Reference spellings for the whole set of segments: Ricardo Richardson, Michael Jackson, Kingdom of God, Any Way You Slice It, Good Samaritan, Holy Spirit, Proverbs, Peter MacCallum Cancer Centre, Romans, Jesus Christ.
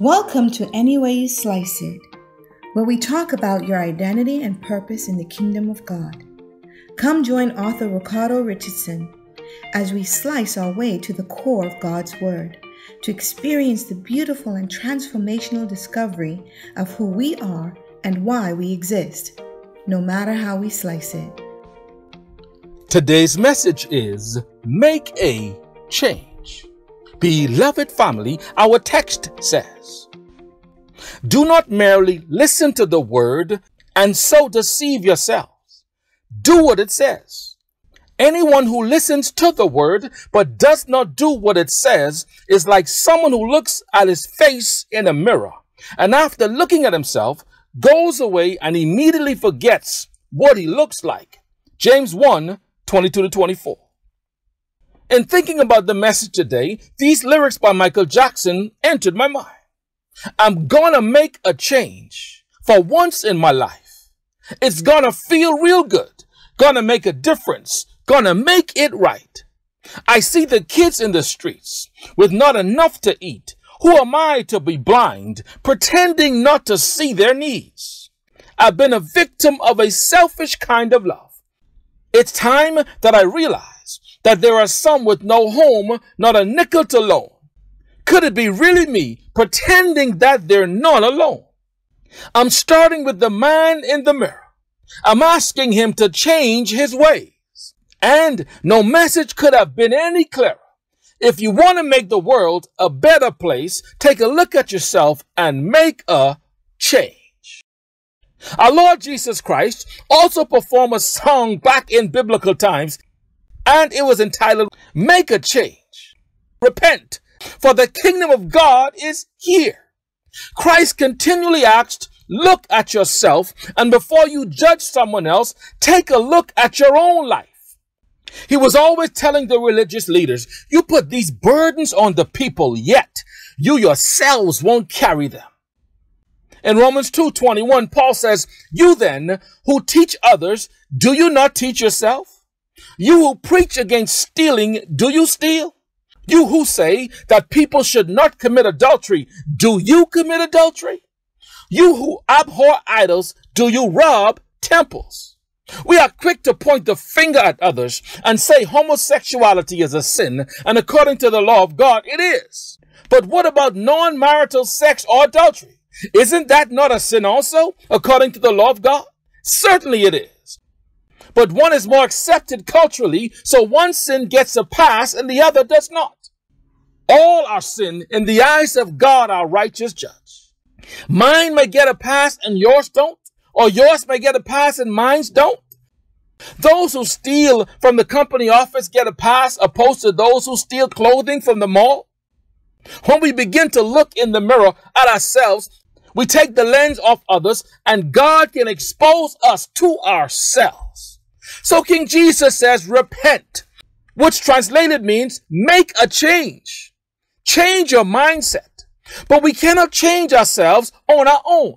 Welcome to Any Way You Slice It, where we talk about your identity and purpose in the kingdom of God. Come join author Ricardo Richardson as we slice our way to the core of God's Word to experience the beautiful and transformational discovery of who we are and why we exist, no matter how we slice it. Today's message is Make a Change. Beloved family, our text says, do not merely listen to the word and so deceive yourselves. Do what it says. Anyone who listens to the word but does not do what it says is like someone who looks at his face in a mirror and after looking at himself goes away and immediately forgets what he looks like. James 1, 22 to 24. In thinking about the message today, these lyrics by Michael Jackson entered my mind. I'm gonna make a change for once in my life. It's gonna feel real good. Gonna make a difference. Gonna make it right. I see the kids in the streets with not enough to eat. Who am I to be blind, pretending not to see their needs? I've been a victim of a selfish kind of love. It's time that I realize that there are some with no home, not a nickel to loan. Could it be really me pretending that they're not alone? I'm starting with the man in the mirror. I'm asking him to change his ways. And no message could have been any clearer. If you want to make the world a better place, take a look at yourself and make a change. Our Lord Jesus Christ also performed a song back in biblical times, and it was entitled, Make a Change. Repent, for the kingdom of God is here. Christ continually asked, look at yourself, and before you judge someone else, take a look at your own life. He was always telling the religious leaders, you put these burdens on the people, yet you yourselves won't carry them. In Romans 2:21, Paul says, you then who teach others, do you not teach yourself? You who preach against stealing, do you steal? You who say that people should not commit adultery, do you commit adultery? You who abhor idols, do you rob temples? We are quick to point the finger at others and say homosexuality is a sin, and according to the law of God, it is. But what about non-marital sex or adultery? Isn't that not a sin also, according to the law of God? Certainly it is. But one is more accepted culturally, so one sin gets a pass and the other does not. All our sin in the eyes of God, our righteous judge. Mine may get a pass and yours don't, or yours may get a pass and mine's don't. Those who steal from the company office get a pass opposed to those who steal clothing from the mall. When we begin to look in the mirror at ourselves, we take the lens off others, and God can expose us to ourselves. So King Jesus says, repent, which translated means make a change. Change your mindset. But we cannot change ourselves on our own.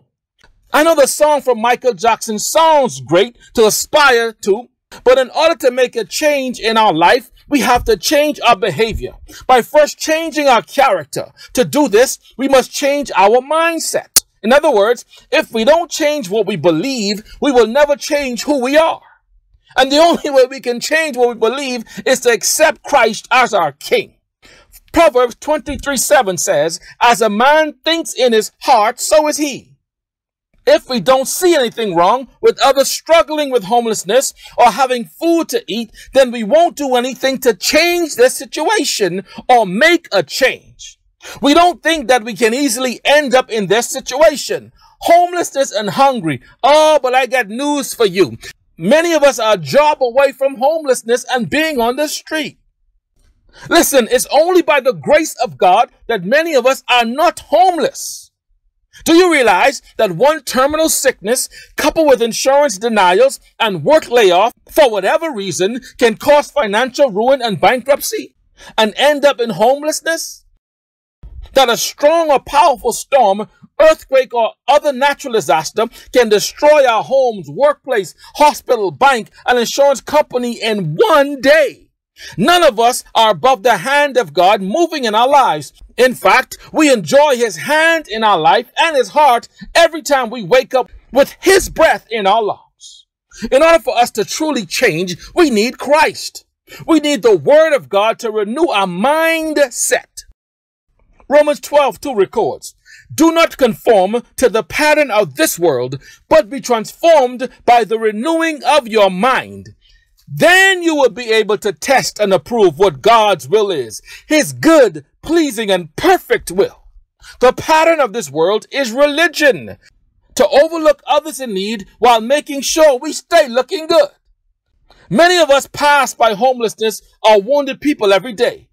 I know the song from Michael Jackson sounds great to aspire to, but in order to make a change in our life, we have to change our behavior by first changing our character. To do this, we must change our mindset. In other words, if we don't change what we believe, we will never change who we are. And the only way we can change what we believe is to accept Christ as our King. Proverbs 23:7 says, as a man thinks in his heart, so is he. If we don't see anything wrong with others struggling with homelessness or having food to eat, then we won't do anything to change their situation or make a change. We don't think that we can easily end up in their situation. Homelessness and hungry. Oh, but I got news for you. Many of us are a job away from homelessness and being on the street. Listen, it's only by the grace of God that many of us are not homeless. Do you realize that one terminal sickness coupled with insurance denials and work layoff for whatever reason can cause financial ruin and bankruptcy and end up in homelessness? That a strong or powerful storm, earthquake or other natural disaster can destroy our homes, workplace, hospital, bank and insurance company in one day. None of us are above the hand of God moving in our lives. In fact, we enjoy his hand in our life and his heart every time we wake up with his breath in our lungs. In order for us to truly change, we need Christ. We need the word of God to renew our mindset. Romans 12:2 records, "Do not conform to the pattern of this world, but be transformed by the renewing of your mind. Then you will be able to test and approve what God's will is, his good, pleasing, and perfect will." The pattern of this world is religion, to overlook others in need while making sure we stay looking good. Many of us pass by homelessness or wounded people every day,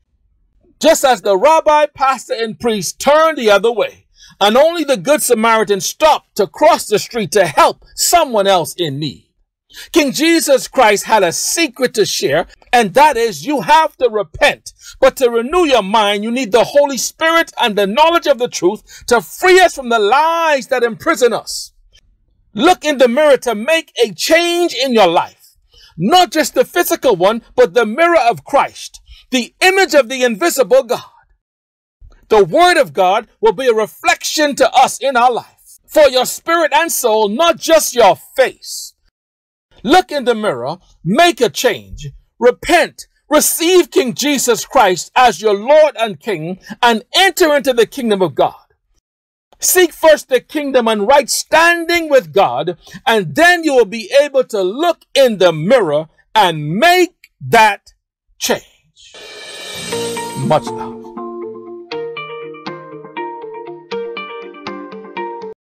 just as the rabbi, pastor, and priest turn the other way, and only the Good Samaritan stopped to cross the street to help someone else in need. King Jesus Christ had a secret to share, and that is you have to repent. But to renew your mind, you need the Holy Spirit and the knowledge of the truth to free us from the lies that imprison us. Look in the mirror to make a change in your life. Not just the physical one, but the mirror of Christ, the image of the invisible God. The word of God will be a reflection to us in our life, for your spirit and soul, not just your face. Look in the mirror, make a change, repent, receive King Jesus Christ as your Lord and King, and enter into the kingdom of God. Seek first the kingdom and right standing with God, and then you will be able to look in the mirror and make that change. Much love.